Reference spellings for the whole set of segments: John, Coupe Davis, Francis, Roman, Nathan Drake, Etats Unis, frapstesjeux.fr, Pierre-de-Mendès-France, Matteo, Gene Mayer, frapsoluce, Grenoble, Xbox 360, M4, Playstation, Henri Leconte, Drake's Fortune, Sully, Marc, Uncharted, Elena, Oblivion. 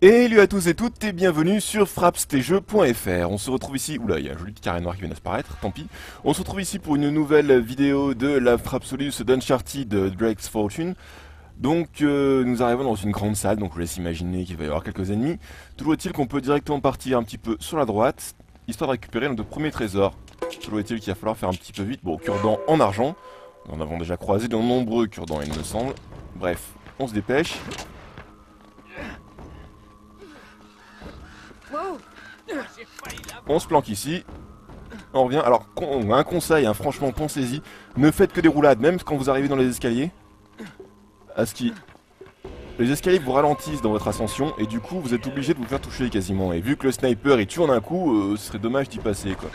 Et lui à tous et toutes et bienvenue sur frapstesjeux.fr. On se retrouve ici, oula il y a un joli petit carré noir qui vient d'apparaître, tant pis. On se retrouve ici pour une nouvelle vidéo de la frapsoluce d'Uncharted de Drake's Fortune. Donc nous arrivons dans une grande salle, donc je vous laisse imaginer qu'il va y avoir quelques ennemis. Toujours est-il qu'on peut directement partir un petit peu sur la droite, histoire de récupérer notre premier trésor. Toujours est-il qu'il va falloir faire un petit peu vite, bon cure-dents en argent. Nous en avons déjà croisé de nombreux cure-dents il me semble. Bref, on se dépêche. On se planque ici, on revient. Alors un conseil, hein, franchement pensez-y, ne faites que des roulades, même quand vous arrivez dans les escaliers. À ski. Les escaliers vous ralentissent dans votre ascension et du coup vous êtes obligé de vous faire toucher quasiment. Et vu que le sniper il tue en un coup, ce serait dommage d'y passer quoi.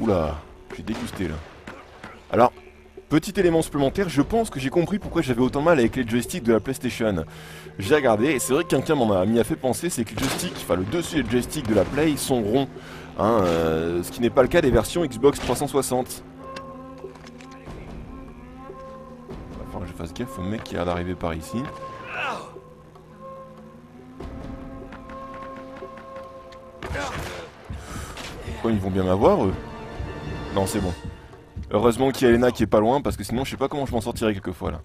Oula, j'ai dégusté là. Alors, petit élément supplémentaire, je pense que j'ai compris pourquoi j'avais autant de mal avec les joysticks de la Playstation. J'ai regardé, et c'est vrai que quelqu'un m'en a fait penser, c'est que les joysticks, enfin le dessus des joysticks de la Play sont ronds. Hein, ce qui n'est pas le cas des versions Xbox 360. Il va falloir que je fasse gaffe au mec qui a l'air d'arriver par ici. Pourquoi ils vont bien m'avoir eux? Non c'est bon. Heureusement qu'il y a Elena qui est pas loin parce que sinon je sais pas comment je m'en sortirai quelquefois là.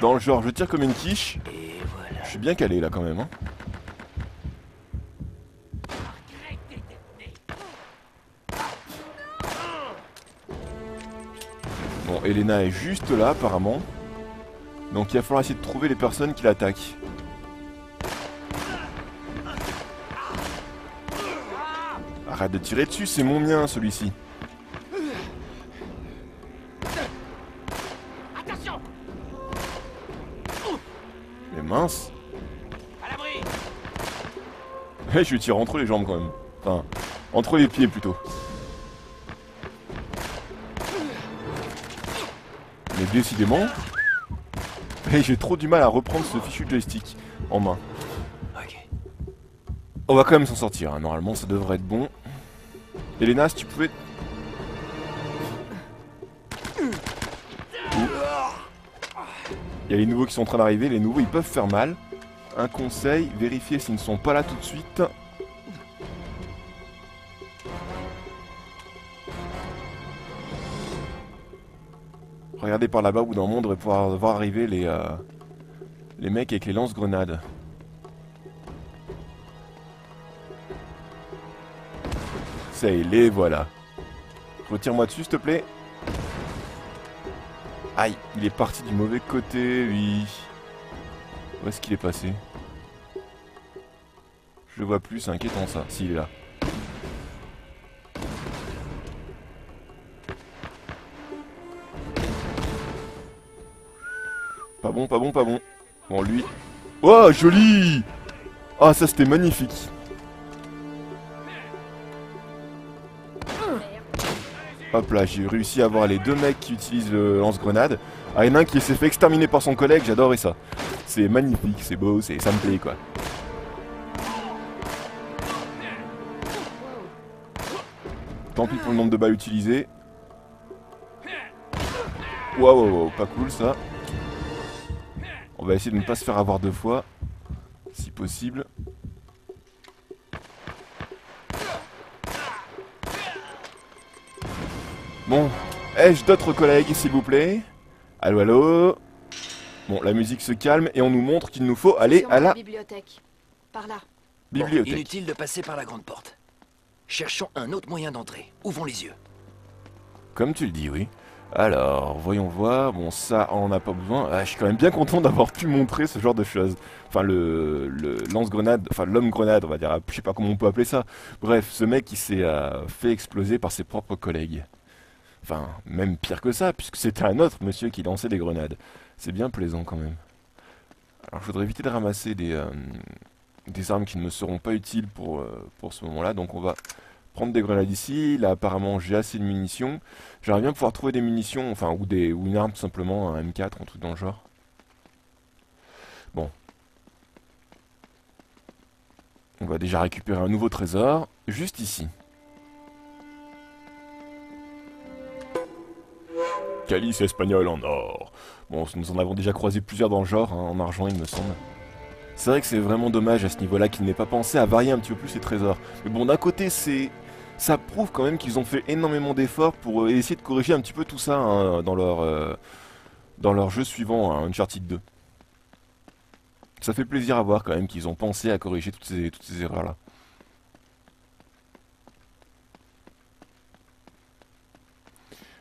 Dans le genre je tire comme une quiche. Je suis bien calé là quand même hein. Bon Elena est juste là apparemment. Donc il va falloir essayer de trouver les personnes qui l'attaquent. Arrête de tirer dessus, c'est mon mien celui-ci. Mais mince. Ouais, je lui tire entre les jambes quand même. Enfin, entre les pieds plutôt. Mais décidément... Ouais, j'ai trop du mal à reprendre ce fichu joystick en main. On va quand même s'en sortir, hein. Normalement ça devrait être bon. Elena, si tu pouvais... Il y a les nouveaux qui sont en train d'arriver, les nouveaux ils peuvent faire mal. Un conseil, vérifiez s'ils ne sont pas là tout de suite. Regardez par là-bas où dans le monde on va pouvoir voir arriver les mecs avec les lance-grenades. Ça y est, les voilà. Retire-moi dessus, s'il te plaît. Aïe, il est parti du mauvais côté, lui. Où est-ce qu'il est passé? Je le vois plus, c'est inquiétant ça. Si, il est là. Pas bon, pas bon, pas bon. Bon, lui... Oh, joli! Ah, ça, c'était magnifique. Hop là, j'ai réussi à avoir les deux mecs qui utilisent le lance-grenade. Ah, il y en a un qui s'est fait exterminer par son collègue, j'adorais ça. C'est magnifique, c'est beau, ça me plaît quoi. Tant pis pour le nombre de balles utilisées. Waouh, wow, wow, pas cool ça. On va essayer de ne pas se faire avoir deux fois, si possible. Bon, ai-je d'autres collègues, s'il vous plaît? Allô, allô? Bon, la musique se calme et on nous montre qu'il nous faut aller à la... bibliothèque. Par là. Bibliothèque. Bon, inutile de passer par la grande porte. Cherchons un autre moyen d'entrer. Ouvrons les yeux. Comme tu le dis, oui. Alors, voyons voir. Bon, ça, on n'a pas besoin. Ah, je suis quand même bien content d'avoir pu montrer ce genre de choses. Enfin, le lance-grenade, enfin l'homme-grenade, on va dire. Je sais pas comment on peut appeler ça. Bref, ce mec, il s'est fait exploser par ses propres collègues. Enfin, même pire que ça, puisque c'était un autre monsieur qui lançait des grenades. C'est bien plaisant quand même. Alors je voudrais éviter de ramasser des armes qui ne me seront pas utiles pour ce moment-là. Donc on va prendre des grenades ici. Là apparemment j'ai assez de munitions. J'aimerais bien pouvoir trouver des munitions, enfin ou une arme tout simplement, un M4, un truc dans le genre. Bon. On va déjà récupérer un nouveau trésor, juste ici. calice espagnol en or. Bon, nous en avons déjà croisé plusieurs dans le genre, hein, en argent il me semble. C'est vrai que c'est vraiment dommage à ce niveau-là qu'ils n'aient pas pensé à varier un petit peu plus les trésors. Mais bon, d'un côté, c'est... ça prouve quand même qu'ils ont fait énormément d'efforts pour essayer de corriger un petit peu tout ça, hein, dans leur jeu suivant, hein, Uncharted 2. Ça fait plaisir à voir quand même qu'ils ont pensé à corriger toutes ces erreurs-là.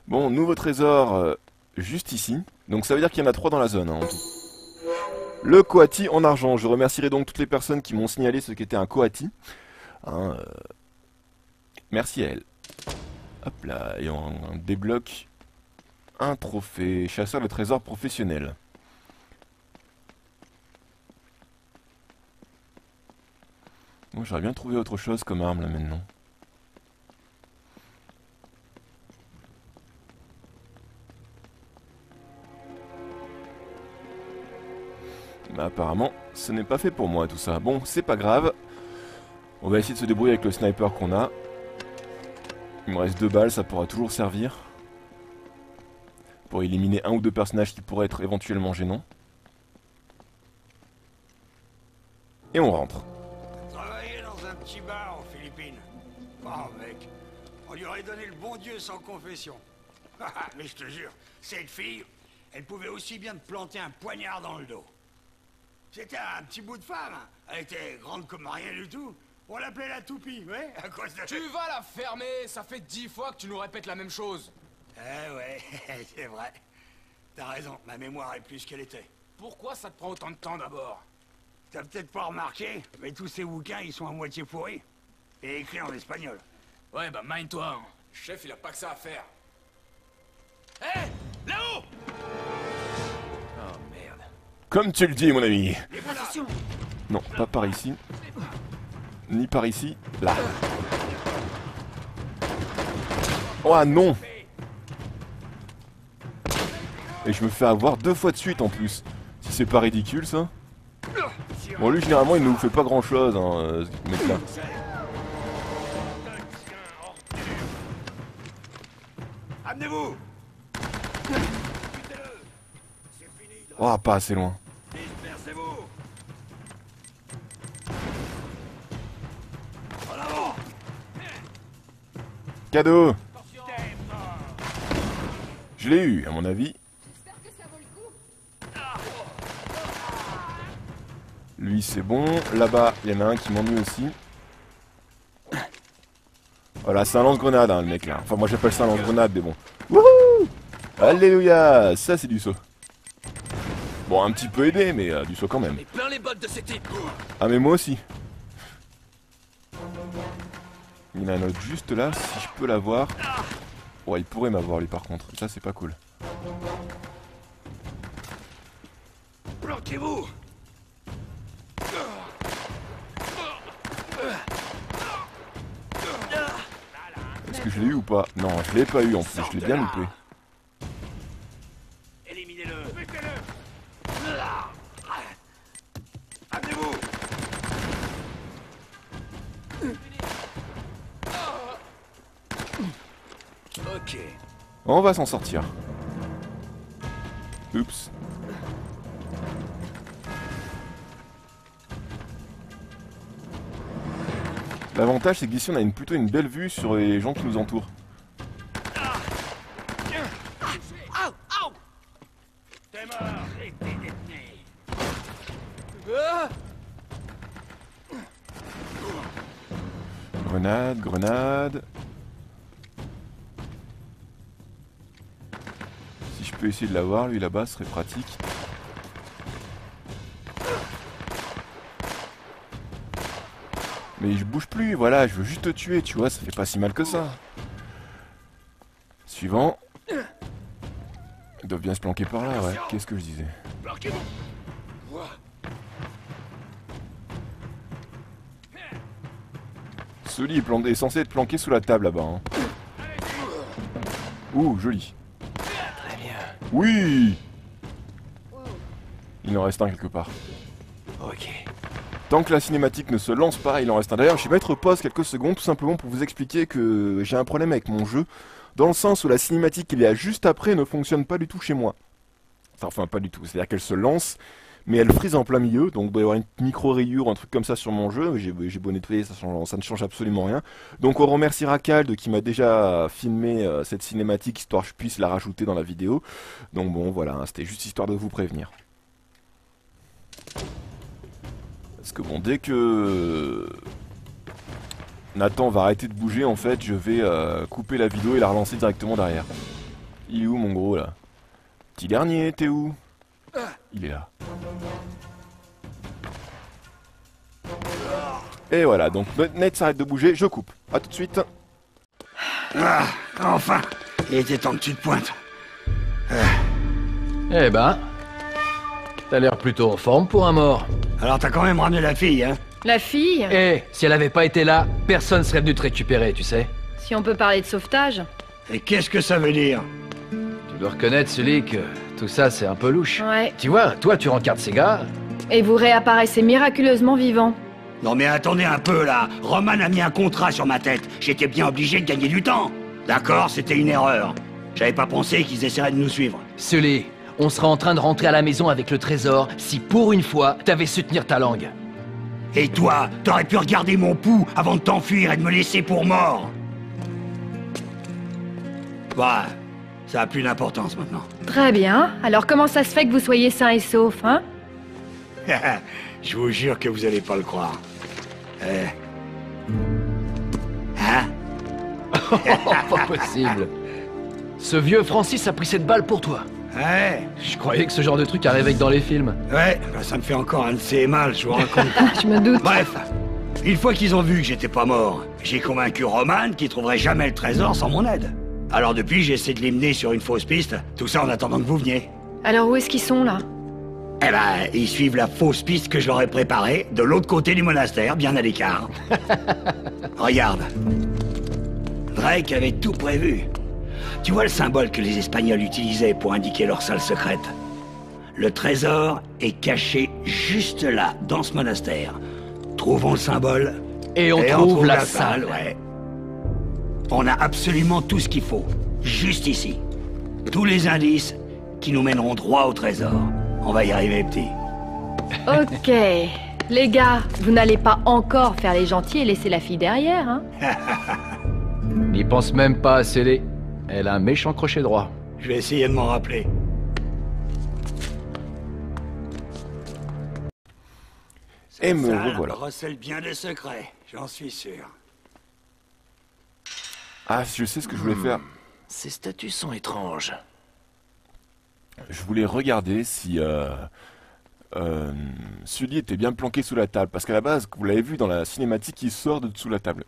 Bon, nouveau trésor juste ici. Donc ça veut dire qu'il y en a 3 dans la zone, hein, en tout. Le coati en argent. Je remercierai donc toutes les personnes qui m'ont signalé ce qu'était un coati. Hein, merci à elles. Hop là, et on débloque un trophée. Chasseur de trésors professionnel. Bon, j'aurais bien trouvé autre chose comme arme là maintenant. Bah, apparemment, ce n'est pas fait pour moi tout ça. Bon, c'est pas grave. On va essayer de se débrouiller avec le sniper qu'on a. Il me reste 2 balles, ça pourra toujours servir. Pour éliminer un ou deux personnages qui pourraient être éventuellement gênants. Et on rentre. Travailler dans un petit bar aux Philippines. Oh mec, on lui aurait donné le bon Dieu sans confession. Mais je te jure, cette fille, elle pouvait aussi bien te planter un poignard dans le dos. C'était un petit bout de femme. Elle était grande comme rien du tout. On l'appelait la toupie, ouais, à cause de... Tu vas la fermer. Ça fait 10 fois que tu nous répètes la même chose. Ouais, c'est vrai. T'as raison, ma mémoire est plus qu'elle était. Pourquoi ça te prend autant de temps d'abord? T'as peut-être pas remarqué, mais tous ces bouquins, ils sont à moitié pourris. Et écrits en espagnol. Ouais, bah mine-toi, hein. Le chef, il a pas que ça à faire. Hé, là-haut! Comme tu le dis, mon ami. Non, pas par ici. Ni par ici. Là. Oh non! Et je me fais avoir 2 fois de suite en plus. Si c'est pas ridicule ça. Bon, lui, généralement, il ne nous fait pas grand chose, hein, ce mec-là. Amenez-vous! Oh, pas assez loin. Cadeau! Je l'ai eu, à mon avis. Lui, c'est bon. Là-bas, il y en a un qui m'ennuie aussi. Voilà, c'est un lance-grenade, hein, le mec là. Enfin, moi j'appelle ça un lance-grenade, mais bon. Wouhou! Alléluia! Ça, c'est du saut. Bon, un petit peu aidé, mais du saut quand même. Ah, mais moi aussi. Il y en a un autre juste là, si je peux l'avoir. Ouais, il pourrait m'avoir lui par contre. Ça, c'est pas cool. Planquez-vous! Est-ce que je l'ai eu ou pas? Non, je l'ai pas eu en plus, je l'ai bien loupé. On va s'en sortir. Oups. L'avantage, c'est qu'ici on a plutôt une belle vue sur les gens qui nous entourent. Grenade, grenade. Je peux essayer de l'avoir, lui là-bas, ce serait pratique. Mais je bouge plus, voilà, je veux juste te tuer, tu vois, ça fait pas si mal que ça. Suivant. Ils doivent bien se planquer par là, ouais. Qu'est-ce que je disais? Sully est censé être planqué sous la table là-bas. Hein. Ouh, joli. Oui! Il en reste un quelque part. Ok. Tant que la cinématique ne se lance pas, il en reste un. D'ailleurs, je vais mettre pause quelques secondes tout simplement pour vous expliquer que j'ai un problème avec mon jeu. dans le sens où la cinématique qu'il y a juste après ne fonctionne pas du tout chez moi. Enfin, pas du tout, c'est-à-dire qu'elle se lance, mais elle frise en plein milieu, donc il doit y avoir une micro-rayure, un truc comme ça sur mon jeu, j'ai beau nettoyer, ça ne change absolument rien. Donc on remerciera Calde qui m'a déjà filmé cette cinématique, histoire que je puisse la rajouter dans la vidéo. Donc bon, voilà, c'était juste histoire de vous prévenir. Parce que bon, dès que Nathan va arrêter de bouger, en fait, je vais couper la vidéo et la relancer directement derrière. Il est où mon gros, là? Petit dernier, t'es où? Il est là. Et voilà, donc notre net s'arrête de bouger, je coupe. A tout de suite. Ah, enfin, il était temps que tu te pointes. Eh ben, t'as l'air plutôt en forme pour un mort. Alors t'as quand même ramené la fille, hein? La fille? Eh, si elle avait pas été là, personne serait venu te récupérer, tu sais. Si on peut parler de sauvetage. Et qu'est-ce que ça veut dire? Tu dois reconnaître, Sully, que tout ça, c'est un peu louche. Ouais. Tu vois, toi, tu rencardes ces gars... Et vous réapparaissez miraculeusement vivant. Non mais attendez un peu, là. Roman a mis un contrat sur ma tête. J'étais bien obligé de gagner du temps. D'accord, c'était une erreur. J'avais pas pensé qu'ils essaieraient de nous suivre. Sully, on sera en train de rentrer à la maison avec le trésor si, pour une fois, t'avais su tenir ta langue. Et toi, t'aurais pu regarder mon pouls avant de t'enfuir et de me laisser pour mort. Bah... ça a plus d'importance maintenant. Très bien. Alors comment ça se fait que vous soyez sains et saufs, hein? Je vous jure que vous allez pas le croire. Hein? Pas possible. Ce vieux Francis a pris cette balle pour toi. Ouais. Je croyais que ce genre de truc arrivait que dans les films. Ouais, bah ça me fait encore un de ces mal, je vous raconte. Je me doute. Bref, une fois qu'ils ont vu que j'étais pas mort, j'ai convaincu Roman qu'il trouverait jamais le trésor sans mon aide. Alors depuis, j'ai essayé de les mener sur une fausse piste, tout ça en attendant que vous veniez. Alors où est-ce qu'ils sont, là? Eh ben, ils suivent la fausse piste que je leur ai préparée, de l'autre côté du monastère, bien à l'écart. Regarde. Drake avait tout prévu. Tu vois le symbole que les Espagnols utilisaient pour indiquer leur salle secrète? Le trésor est caché juste là, dans ce monastère. Trouvons le symbole... et on trouve la salle, ouais. On a absolument tout ce qu'il faut, juste ici. Tous les indices qui nous mèneront droit au trésor. On va y arriver, petit. Ok. Les gars, vous n'allez pas encore faire les gentils et laisser la fille derrière, hein? N'y pense même pas à Célé. Elle a un méchant crochet droit. Je vais essayer de m'en rappeler. Et me revoilà. Ça recèle bien des secrets, j'en suis sûr. Ah, je sais ce que je voulais faire. Ces statues sont étranges. Je voulais regarder si Sully était bien planqué sous la table. Parce qu'à la base, vous l'avez vu dans la cinématique, il sort de dessous la table.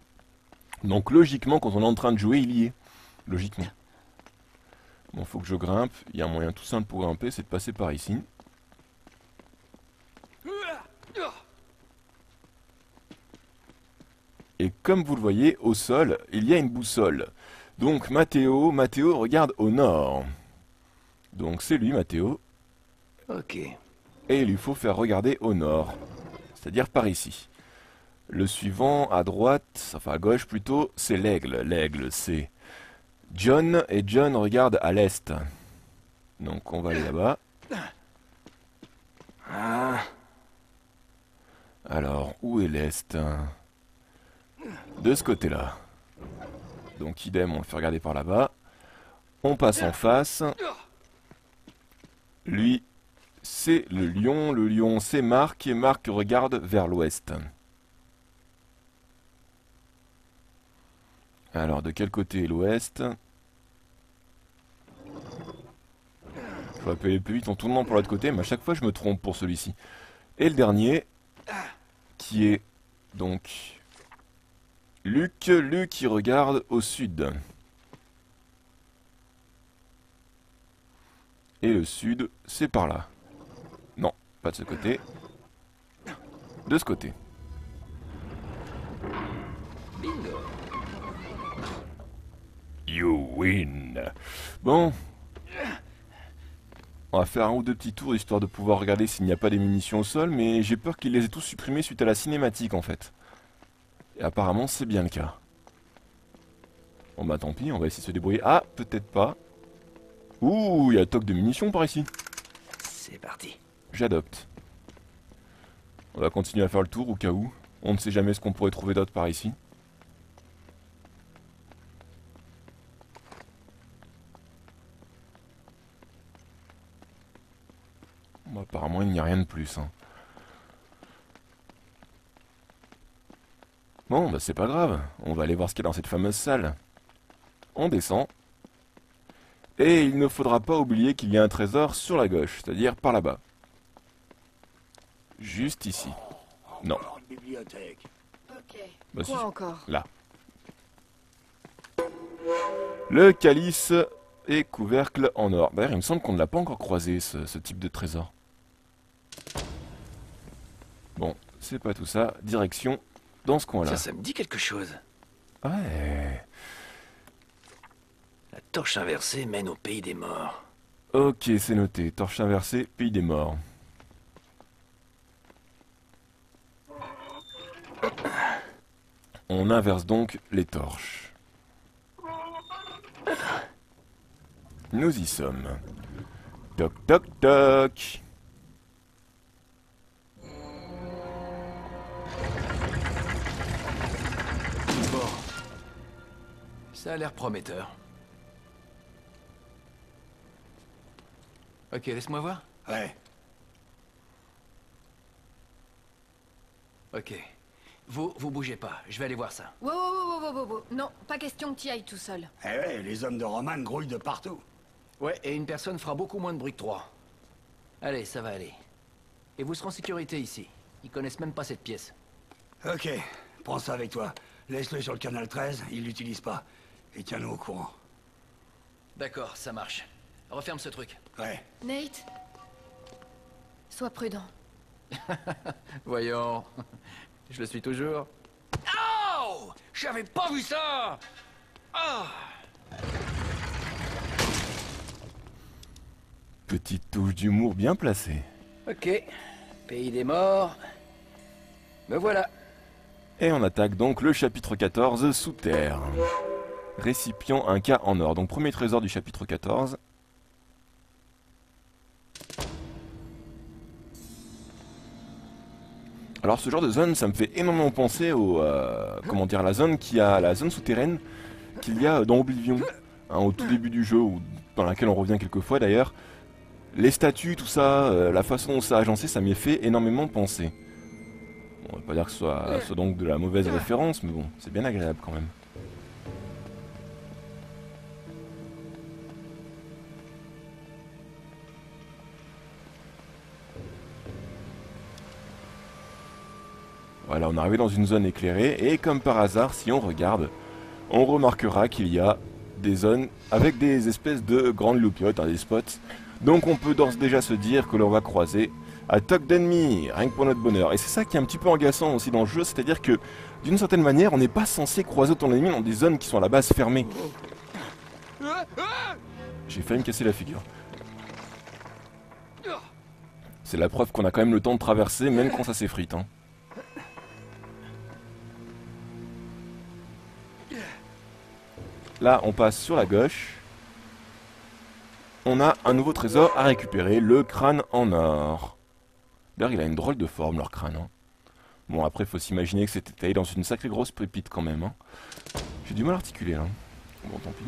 Donc logiquement, quand on est en train de jouer, il y est. Logiquement. Bon, faut que je grimpe. Il y a un moyen tout simple pour grimper, c'est de passer par ici. Et comme vous le voyez, au sol, il y a une boussole. Donc Matteo regarde au nord. Donc c'est lui, Matteo. Ok. Et il lui faut faire regarder au nord. C'est-à-dire par ici. Le suivant, à droite, enfin à gauche plutôt, c'est l'aigle. L'aigle, c'est John. Et John regarde à l'est. Donc on va aller là-bas. Alors, où est l'est ? De ce côté-là. Donc idem, on le fait regarder par là-bas. On passe en face. Lui, c'est le lion. Le lion, c'est Marc. Et Marc regarde vers l'ouest. Alors, de quel côté est l'ouest? Je vais appeler plus vite en tournant pour l'autre côté, mais à chaque fois, je me trompe pour celui-ci. Et le dernier, qui est donc... Luc qui regarde au sud. Et le sud, c'est par là. Non, pas de ce côté. De ce côté. You win. Bon. On va faire un ou deux petits tours, histoire de pouvoir regarder s'il n'y a pas des munitions au sol, mais j'ai peur qu'ils les aient tous supprimés suite à la cinématique, en fait. Et apparemment, c'est bien le cas. Bon bah tant pis, on va essayer de se débrouiller. Ah, peut-être pas. Ouh, il y a le toc de munitions par ici. C'est parti. J'adopte. On va continuer à faire le tour au cas où. On ne sait jamais ce qu'on pourrait trouver d'autre par ici. Bon, apparemment il n'y a rien de plus. Hein. Bon, bah c'est pas grave. On va aller voir ce qu'il y a dans cette fameuse salle. On descend. Et il ne faudra pas oublier qu'il y a un trésor sur la gauche, c'est-à-dire par là-bas. Juste ici. Non. Okay. Bah, quoi encore ? Là. Le calice et couvercle en or. D'ailleurs, il me semble qu'on ne l'a pas encore croisé, ce type de trésor. Bon, c'est pas tout ça. Direction dans ce coin-là. Ça me dit quelque chose. Ouais. La torche inversée mène au pays des morts. Ok, c'est noté. Torche inversée, pays des morts. On inverse donc les torches. Nous y sommes. Toc toc toc. Bon. Ça a l'air prometteur. Ok, laisse-moi voir. Ouais. Ok. Vous bougez pas, je vais aller voir ça. Wow. Non, pas question que t'y ailles tout seul. Eh ouais, les hommes de Roman grouillent de partout. Ouais, et une personne fera beaucoup moins de bruit que trois. Allez, ça va aller. Et vous serez en sécurité ici. Ils connaissent même pas cette pièce. Ok, prends ça avec toi. Laisse-le sur le canal 13, ils l'utilisent pas. Et tiens-nous au courant. D'accord, ça marche. Referme ce truc. Ouais. Nate, sois prudent. Voyons. Je le suis toujours. Oh! J'avais pas vu ça! Oh! Petite touche d'humour bien placée. Ok. Pays des morts. Me voilà. Et on attaque donc le chapitre 14 sous terre. Récipient un cas en or. Donc premier trésor du chapitre 14. Alors ce genre de zone, ça me fait énormément penser au, comment dire, la zone souterraine qu'il y a dans Oblivion, hein, au tout début du jeu, ou dans laquelle on revient quelquefois d'ailleurs. Les statues, tout ça, la façon dont ça a agencé, ça m'y fait énormément penser. Bon, on va pas dire que ce soit donc de la mauvaise référence, mais bon, c'est bien agréable quand même. Voilà, on est arrivé dans une zone éclairée, et comme par hasard, si on regarde, on remarquera qu'il y a des zones avec des espèces de grandes loupiotes, hein, des spots. Donc on peut d'ores et déjà se dire que l'on va croiser à toc d'ennemis, rien que pour notre bonheur. Et c'est ça qui est un petit peu agaçant aussi dans le jeu, c'est-à-dire que, d'une certaine manière, on n'est pas censé croiser autant d'ennemis dans des zones qui sont à la base fermées. J'ai failli me casser la figure. C'est la preuve qu'on a quand même le temps de traverser, même quand ça s'effrite, hein. Là, on passe sur la gauche. On a un nouveau trésor à récupérer, le crâne en or. D'ailleurs, il a une drôle de forme, leur crâne. Hein. Bon, après, faut s'imaginer que c'était taillé dans une sacrée grosse pépite quand même. Hein. J'ai du mal à articuler, là. Bon, tant pis.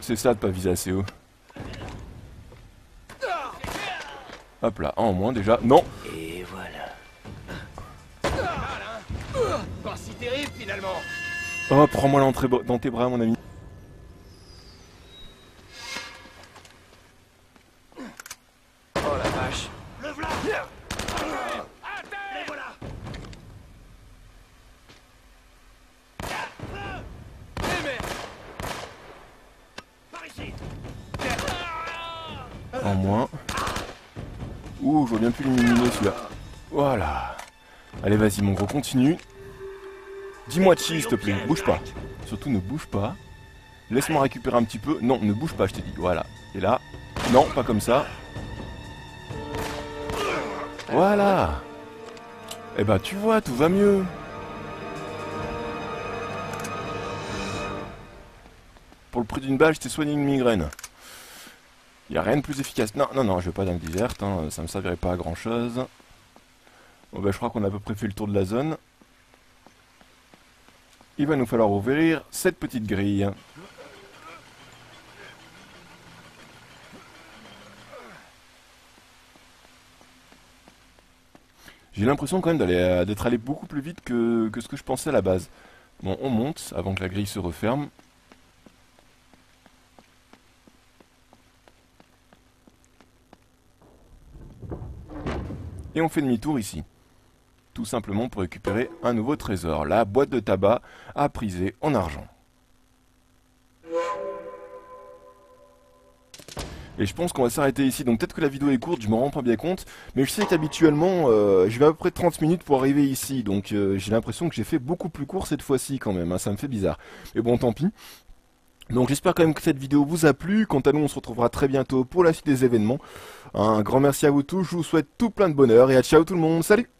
C'est ça de pas viser assez haut. Hop là, un en moins déjà. Non. Et voilà. Pas si terrible finalement. Oh, prends-moi l'entrée dans tes bras, mon ami. Oh la vache. Le voilà. En moins. Ouh, je vois bien plus l'illuminer celui-là. Voilà. Allez, vas-y, mon gros, continue. Dis-moi chill, s'il te plaît. Bouge pas. Surtout, ne bouge pas. Laisse-moi récupérer un petit peu. Non, ne bouge pas, je t'ai dit. Voilà. Et là, Non, pas comme ça. Voilà. Eh ben, tu vois, tout va mieux. Pour le prix d'une balle, je t'ai soigné une migraine. Il n'y a rien de plus efficace. Non, non, non, je ne vais pas dans le désert, hein, ça ne me servirait pas à grand-chose. Bon, ben, je crois qu'on a à peu près fait le tour de la zone. Il va nous falloir ouvrir cette petite grille. J'ai l'impression quand même d'être allé beaucoup plus vite que ce que je pensais à la base. Bon, on monte avant que la grille se referme. Et on fait demi-tour ici. Tout simplement pour récupérer un nouveau trésor. La boîte de tabac à priser en argent. Et je pense qu'on va s'arrêter ici. Donc peut-être que la vidéo est courte, je m'en rends pas bien compte. Mais je sais qu'habituellement, je vais à peu près 30 minutes pour arriver ici. Donc j'ai l'impression que j'ai fait beaucoup plus court cette fois-ci quand même. Hein, ça me fait bizarre. Mais bon, tant pis. Donc j'espère quand même que cette vidéo vous a plu. Quant à nous, on se retrouvera très bientôt pour la suite des événements. Un grand merci à vous tous. Je vous souhaite tout plein de bonheur. Et à ciao tout le monde. Salut!